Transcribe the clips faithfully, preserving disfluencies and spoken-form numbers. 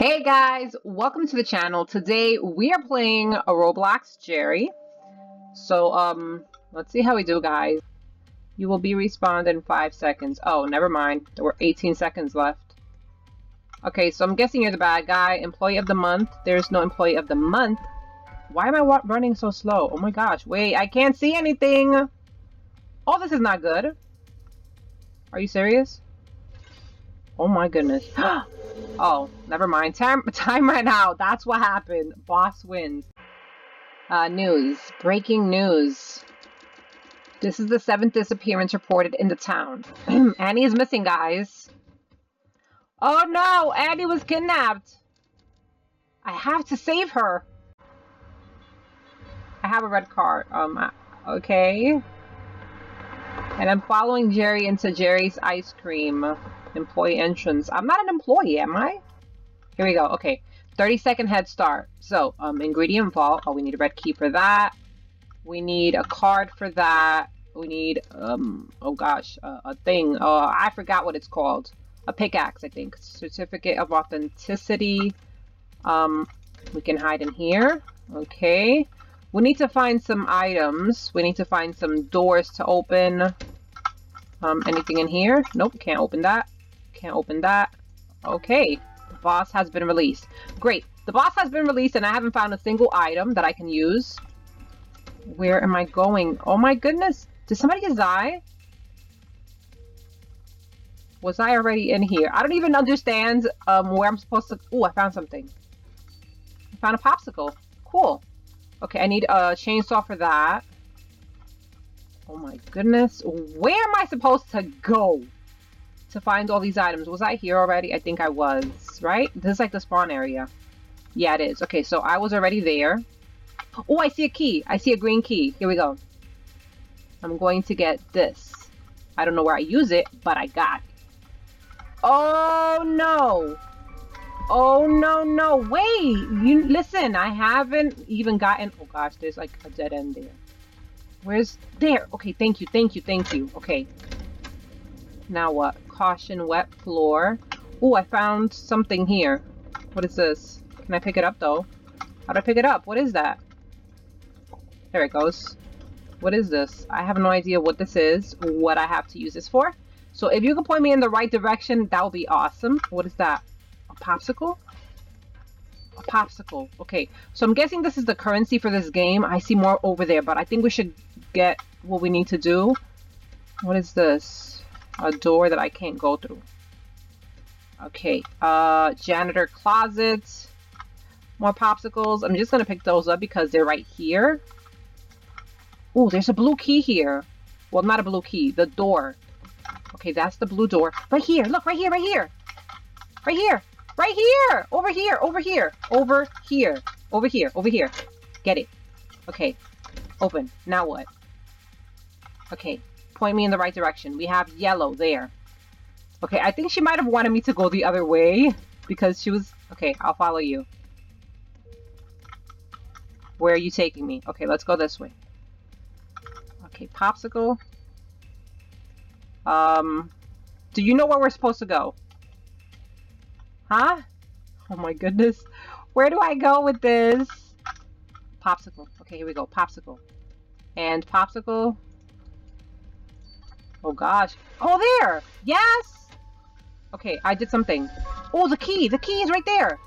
Hey guys, welcome to the channel. Today we are playing a Roblox Jerry. So um, let's see how we do, guys. You will be respawned in five seconds. Oh, never mind. There were eighteen seconds left. Okay, so I'm guessing you're the bad guy. Employee of the month. There's no employee of the month. Why am I wa running so slow? Oh my gosh! Wait, I can't see anything. Oh, this is not good. Are you serious? Oh my goodness. Oh, never mind. Time, time ran out. That's what happened. Boss wins. Uh, news. Breaking news. This is the seventh disappearance reported in the town. Annie is missing, guys. Oh no! Annie was kidnapped. I have to save her. I have a red card. Um, okay. And I'm following Jerry into Jerry's ice cream. Employee entrance. I'm not an employee, am I? Here we go. Okay. thirty second head start. So, um, ingredient vault. Oh, we need a red key for that. We need a card for that. We need, um, oh gosh, uh, a thing. Oh, uh, I forgot what it's called. A pickaxe, I think. Certificate of authenticity. Um, we can hide in here. Okay. We need to find some items. We need to find some doors to open. Um, anything in here? Nope, can't open that. Can't open that. Okay, the boss has been released. Great, the boss has been released and I haven't found a single item that I can use. Where am I going? Oh my goodness, did somebody just die? Was I already in here? I don't even understand um, where I'm supposed to... Ooh, I found something. I found a popsicle. Cool. Okay, I need a chainsaw for that. Oh my goodness. Where am I supposed to go to find all these items? Was I here already? I think I was, right? This is like the spawn area. Yeah, it is. Okay, so I was already there. Oh, I see a key. I see a green key. Here we go. I'm going to get this. I don't know where I use it, but I got it. Oh, no. Oh, no, no. Wait. You listen, I haven't even gotten... Oh, gosh, there's like a dead end there. Where's... There. Okay, thank you, thank you, thank you. Okay. Now what? Caution, wet floor. Ooh, I found something here. What is this? Can I pick it up, though? How do I pick it up? What is that? There it goes. What is this? I have no idea what this is, what I have to use this for. So if you can point me in the right direction, that would be awesome. What is that? A popsicle? A popsicle. Okay, so I'm guessing this is the currency for this game. I see more over there, but I think we should get what we need to do. What is this? A door that I can't go through. Okay, uh, janitor closets. More popsicles. I'm just gonna pick those up because they're right here. Oh, there's a blue key here. Well, not a blue key, the door. Okay, that's the blue door. Right here, look, right here, right here. Right here, right here, over here, over here, over here, over here, over here. Get it. Okay, open. Now what? Okay, point me in the right direction. We have yellow there. Okay, I think she might have wanted me to go the other way because she was... Okay, I'll follow you. Where are you taking me? Okay, let's go this way. Okay, popsicle. Um, do you know where we're supposed to go? Huh? Oh my goodness. Where do I go with this? Popsicle. Okay, here we go. Popsicle. And popsicle... Oh gosh. Oh, there! Yes! Okay, I did something. Oh, the key! The key is right there!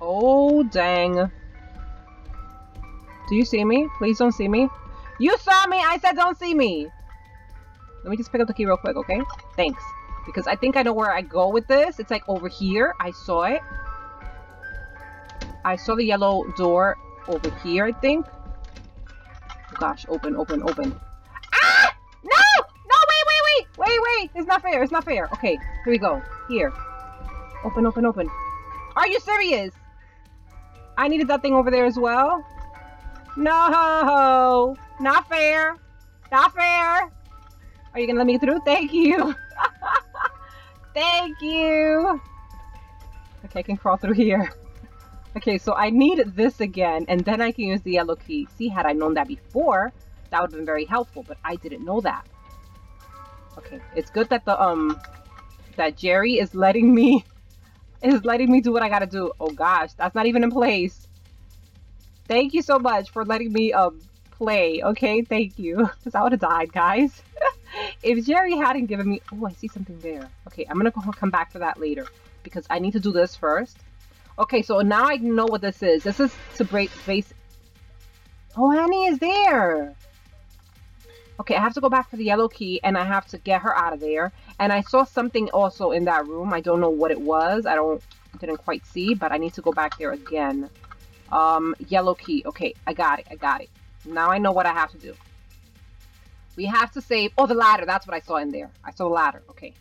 Oh, dang. Do you see me? Please don't see me. You saw me! I said don't see me! Let me just pick up the key real quick, okay? Thanks. Because I think I know where I go with this. It's like over here. I saw it. I saw the yellow door over here, I think. Oh gosh, open, open, open. Ah! No! Wait, wait, it's not fair, it's not fair. Okay, here we go. Here. Open, open, open. Are you serious? I needed that thing over there as well? No! Not fair! Not fair! Are you gonna let me through? Thank you! Thank you! Okay, I can crawl through here. Okay, so I need this again, and then I can use the yellow key. See, had I known that before, that would have been very helpful, but I didn't know that. Okay, it's good that the um that Jerry is letting me It's letting me do what I gotta do. Oh gosh, that's not even in place. Thank you so much for letting me um play. Okay, thank you. Because I would have died, guys. If Jerry hadn't given me... Oh, I see something there. Okay, I'm gonna go come back for that later. Because I need to do this first. Okay, so now I know what this is. This is to break space. Oh, Annie is there. Okay, I have to go back to the yellow key, and I have to get her out of there. And I saw something also in that room. I don't know what it was. I don't didn't quite see, but I need to go back there again. Um, yellow key. Okay, I got it. I got it. Now I know what I have to do. We have to save... Oh, the ladder. That's what I saw in there. I saw the ladder. Okay.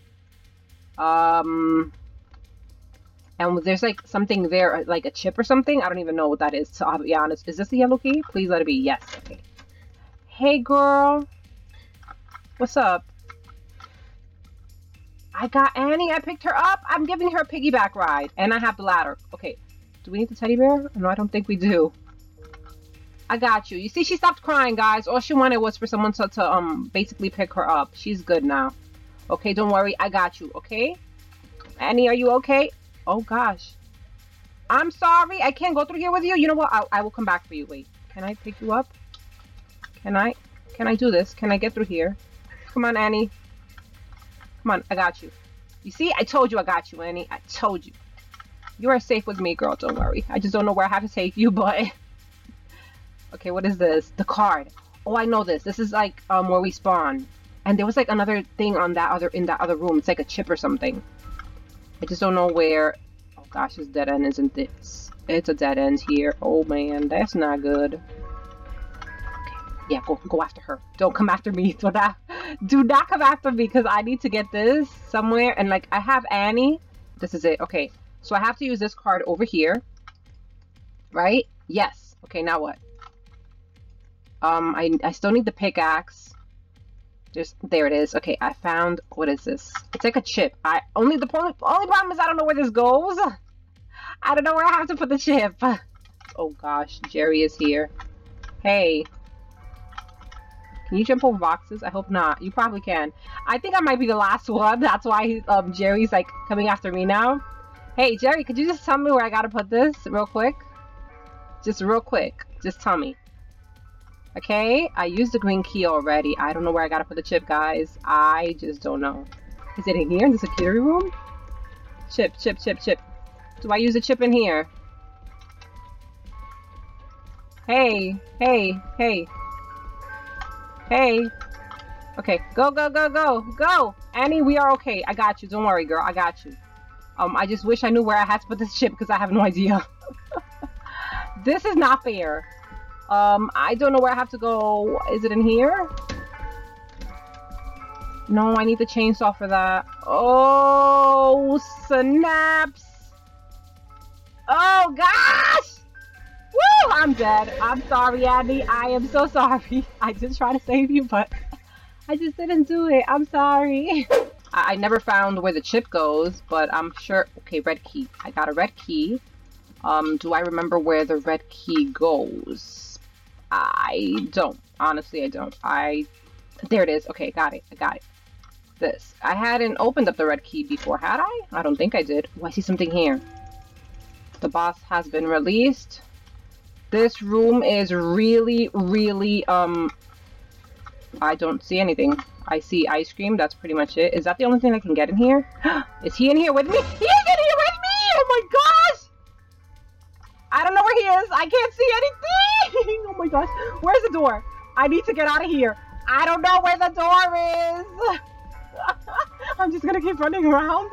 Um, and there's like something there, like a chip or something. I don't even know what that is, to be honest. Is this the yellow key? Please let it be. Yes. Okay. Hey, girl. What's up? I got Annie. I picked her up. I'm giving her a piggyback ride. And I have the ladder. Okay. Do we need the teddy bear? No, I don't think we do. I got you. You see, she stopped crying, guys. All she wanted was for someone to, to um basically pick her up. She's good now. Okay, don't worry. I got you, okay? Annie, are you okay? Oh, gosh. I'm sorry. I can't go through here with you. You know what? I, I will come back for you. Wait. Can I pick you up? Can I? Can I do this? Can I get through here? Come on, Annie. Come on. I got you. You see? I told you I got you, Annie. I told you. You are safe with me, girl. Don't worry. I just don't know where I have to take you, but... Okay, what is this? The card. Oh, I know this. This is like um where we spawn. And there was like another thing on that other in that other room. It's like a chip or something. I just don't know where. Oh gosh, this dead end isn't this. It's a dead end here. Oh man, that's not good. Okay. Yeah, go go after her. Don't come after me. Do not, do not come after me because I need to get this somewhere. And like I have Annie. This is it. Okay. So I have to use this card over here. Right? Yes. Okay, now what? Um, I, I still need the pickaxe. There's, there it is. Okay, I found, what is this? It's like a chip. I only, the only problem is I don't know where this goes. I don't know where I have to put the chip. Oh gosh, Jerry is here. Hey. Can you jump over boxes? I hope not. You probably can. I think I might be the last one. That's why um, Jerry's like coming after me now. Hey, Jerry, could you just tell me where I gotta put this real quick? Just real quick. Just tell me. Okay, I used the green key already. I don't know where I gotta put the chip, guys. I just don't know. Is it in here in the security room? Chip, chip, chip, chip. Do I use the chip in here? Hey, hey, hey. Hey. Okay, go, go, go, go, go. Annie, we are okay. I got you. Don't worry, girl. I got you. Um, I just wish I knew where I had to put this chip because I have no idea. This is not fair. Um, I don't know where I have to go. Is it in here? No, I need the chainsaw for that. Oh, snaps. Oh, gosh. Woo, I'm dead. I'm sorry, Annie. I am so sorry. I just tried to save you, but I just didn't do it. I'm sorry. I, I never found where the chip goes, but I'm sure. Okay, red key. I got a red key. Um, do I remember where the red key goes? I don't. Honestly, I don't. I... There it is. Okay, got it. I got it. This. I hadn't opened up the red key before, had I? I don't think I did. Oh, I see something here. The boss has been released. This room is really, really, um... I don't see anything. I see ice cream. That's pretty much it. Is that the only thing I can get in here? Is he in here with me? He is in here with me! Oh my gosh! I don't know where he is. I can't see anything. Oh my gosh. Where's the door? I need to get out of here. I don't know where the door is. I'm just going to keep running around.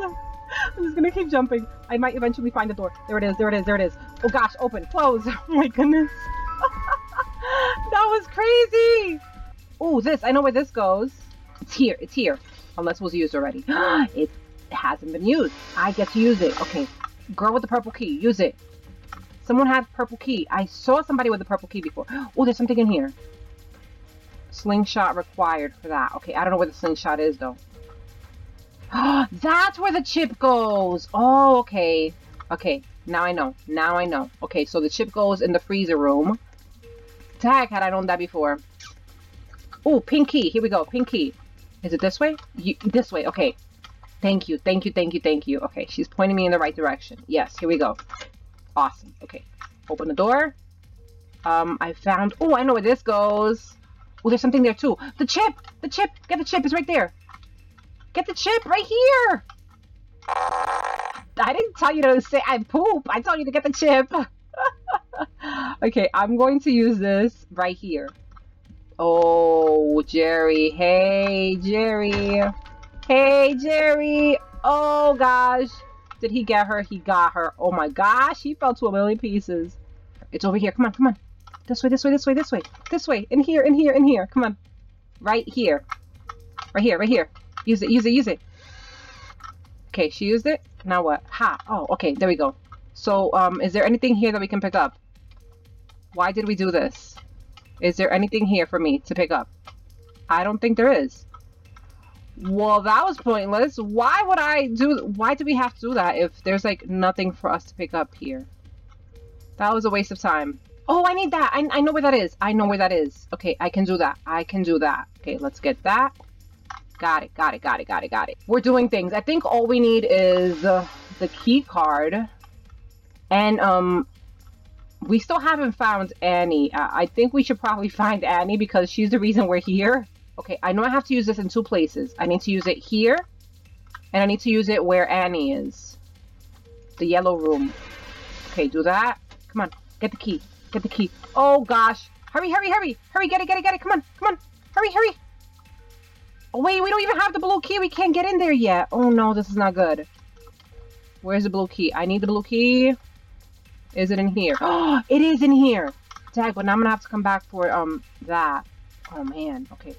I'm just going to keep jumping. I might eventually find the door. There it is. There it is. There it is. Oh gosh. Open. Close. Oh my goodness. That was crazy. Oh, this. I know where this goes. It's here. It's here. Unless it was used already. It hasn't been used. I get to use it. Okay. Girl with the purple key. Use it. Someone had purple key. I saw somebody with a purple key before. Oh, there's something in here. Slingshot required for that. Okay, I don't know where the slingshot is, though. That's where the chip goes. Oh, okay. Okay, now I know. Now I know. Okay, so the chip goes in the freezer room. Tag, had I known that before. Oh, pink key. Here we go. Pink key. Is it this way? You, this way. Okay. Thank you, thank you, thank you, thank you. Okay, she's pointing me in the right direction. Yes, here we go. Awesome. Okay, open the door. Um, I found... Oh, I know where this goes. Oh, there's something there too. The chip! The chip! Get the chip, it's right there. Get the chip right here! I didn't tell you to say I poop. I told you to get the chip. Okay, I'm going to use this right here. Oh, Jerry. Hey, Jerry. Hey, Jerry. Oh, gosh. Did he get her? He got her. Oh, my gosh. He fell to a million pieces. It's over here. Come on, come on. This way, this way, this way, this way. This way. In here, in here, in here. Come on. Right here. Right here, right here. Use it, use it, use it. Okay, she used it. Now what? Ha! Oh, okay, there we go. So, um, is there anything here that we can pick up? Why did we do this? Is there anything here for me to pick up? I don't think there is. Well, that was pointless. Why would I do... Why do we have to do that if there's, like, nothing for us to pick up here? That was a waste of time. Oh, I need that! I, I know where that is. I know where that is. Okay, I can do that. I can do that. Okay, let's get that. Got it, got it, got it, got it, got it. We're doing things. I think all we need is uh, the key card. And um, we still haven't found Annie. Uh, I think we should probably find Annie because she's the reason we're here. Okay, I know I have to use this in two places. I need to use it here. And I need to use it where Annie is. The yellow room. Okay, do that. Come on, get the key. Get the key. Oh, gosh. Hurry, hurry, hurry. Hurry, get it, get it, get it. Come on, come on. Hurry, hurry. Oh, wait, we don't even have the blue key. We can't get in there yet. Oh, no, this is not good. Where's the blue key? I need the blue key. Is it in here? Oh, it is in here. Dag, but now I'm going to have to come back for um that. Oh, man. Okay.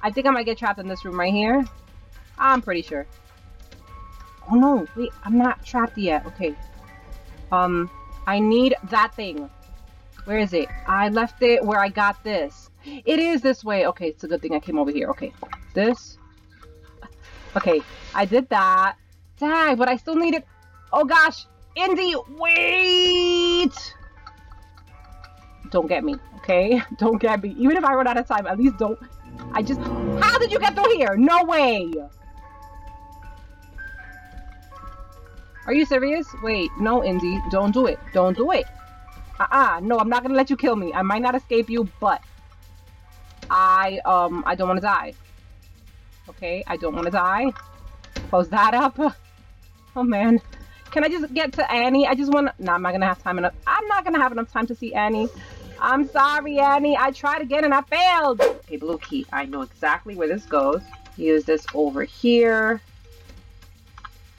I think I might get trapped in this room right here. I'm pretty sure. Oh, no. Wait, I'm not trapped yet. Okay. Um, I need that thing. Where is it? I left it where I got this. It is this way. Okay, it's a good thing I came over here. Okay. This. Okay, I did that. Dag, but I still need it. Oh, gosh. Indy, wait. Don't get me, okay? Don't get me. Even if I run out of time, at least don't. I just... How did you get through here? No way. Are you serious? Wait, no, Indy. Don't do it. Don't do it. Uh-uh. No, I'm not going to let you kill me. I might not escape you, but... I, um, I don't want to die. Okay, I don't want to die. Close that up. Oh, man. Can I just get to Annie? I just want to... No, I'm not going to have time enough. I'm not going to have enough time to see Annie. I'm sorry, Annie. I tried again and I failed. Okay, blue key. I know exactly where this goes. Use this over here.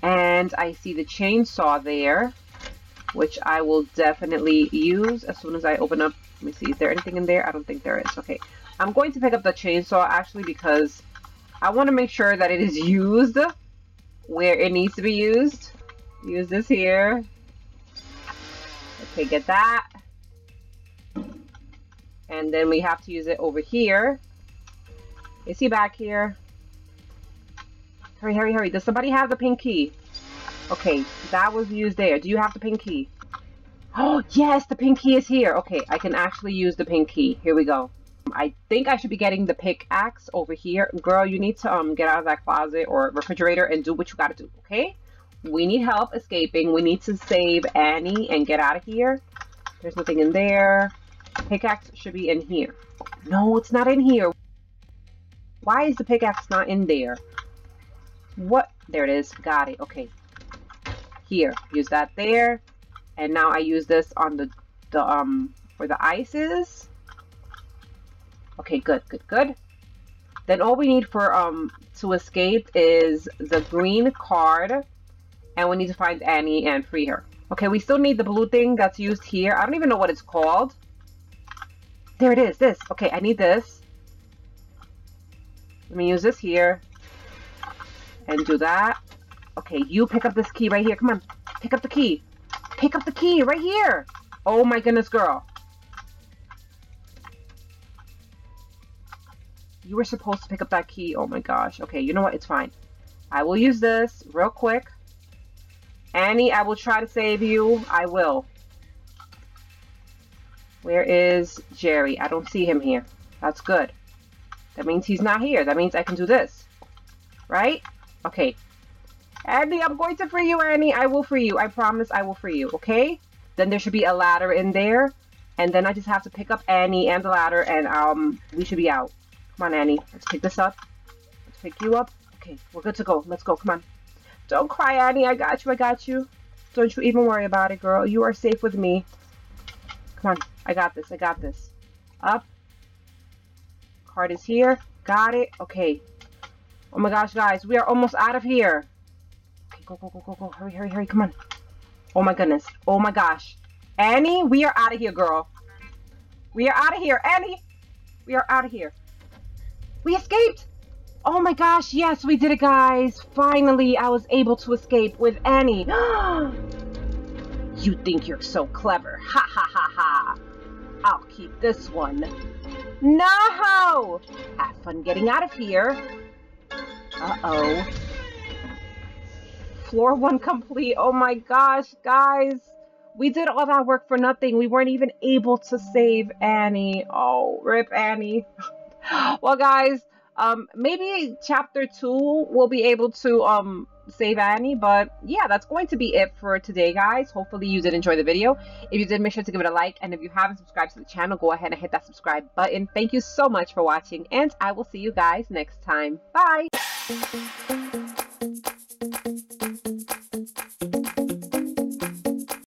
And I see the chainsaw there, which I will definitely use as soon as I open up. Let me see. Is there anything in there? I don't think there is. Okay. I'm going to pick up the chainsaw, actually, because I want to make sure that it is used where it needs to be used. Use this here. Okay, get that. And then we have to use it over here. Is he back here? Hurry, hurry, hurry. Does somebody have the pink key? Okay, that was used there. Do you have the pink key? Oh, yes, the pink key is here. Okay, I can actually use the pink key. Here we go. I think I should be getting the pickaxe over here. Girl, you need to um get out of that closet or refrigerator and do what you gotta do, okay? We need help escaping. We need to save Annie and get out of here. There's nothing in there. Pickaxe should be in here. No, it's not in here. Why is the pickaxe not in there? What? There it is. Got it. Okay. Here. Use that there. And now I use this on the, the um where the ice is. Okay, good, good, good. Then all we need for um to escape is the green card, and we need to find Annie and free her. Okay, we still need the blue thing that's used here. I don't even know what it's called. There it is, this. Okay, I need this. Let me use this here and do that. Okay, you pick up this key right here. Come on, pick up the key. Pick up the key right here. Oh my goodness, girl. You were supposed to pick up that key. Oh my gosh. Okay, you know what? It's fine. I will use this real quick. Annie, I will try to save you. I will. Where is Jerry? I don't see him here. That's good. That means he's not here. That means I can do this. Right? Okay. Annie, I'm going to free you, Annie. I will free you. I promise I will free you, okay? Then there should be a ladder in there. And then I just have to pick up Annie and the ladder, and um, we should be out. Come on, Annie. Let's pick this up. Let's pick you up. Okay, we're good to go. Let's go. Come on. Don't cry, Annie. I got you. I got you. Don't you even worry about it, girl. You are safe with me. Come on. I got this. I got this. Up. Card is here. Got it. Okay. Oh my gosh, guys. We are almost out of here. Okay, go, go, go, go, go. Hurry, hurry, hurry. Come on. Oh my goodness. Oh my gosh. Annie, we are out of here, girl. We are out of here, Annie. We are out of here. We escaped. Oh my gosh, yes, we did it, guys. Finally, I was able to escape with Annie. You think you're so clever. Ha ha ha ha. I'll keep this one. No! Have fun getting out of here. Uh-oh. Floor one complete. Oh my gosh, guys. We did all that work for nothing. We weren't even able to save Annie. Oh, rip Annie. Well, guys, um, maybe chapter two we'll be able to um, save Annie. But yeah, that's going to be it for today, guys. Hopefully you did enjoy the video. If you did, make sure to give it a like. And if you haven't subscribed to the channel, go ahead and hit that subscribe button. Thank you so much for watching. And I will see you guys next time. Bye.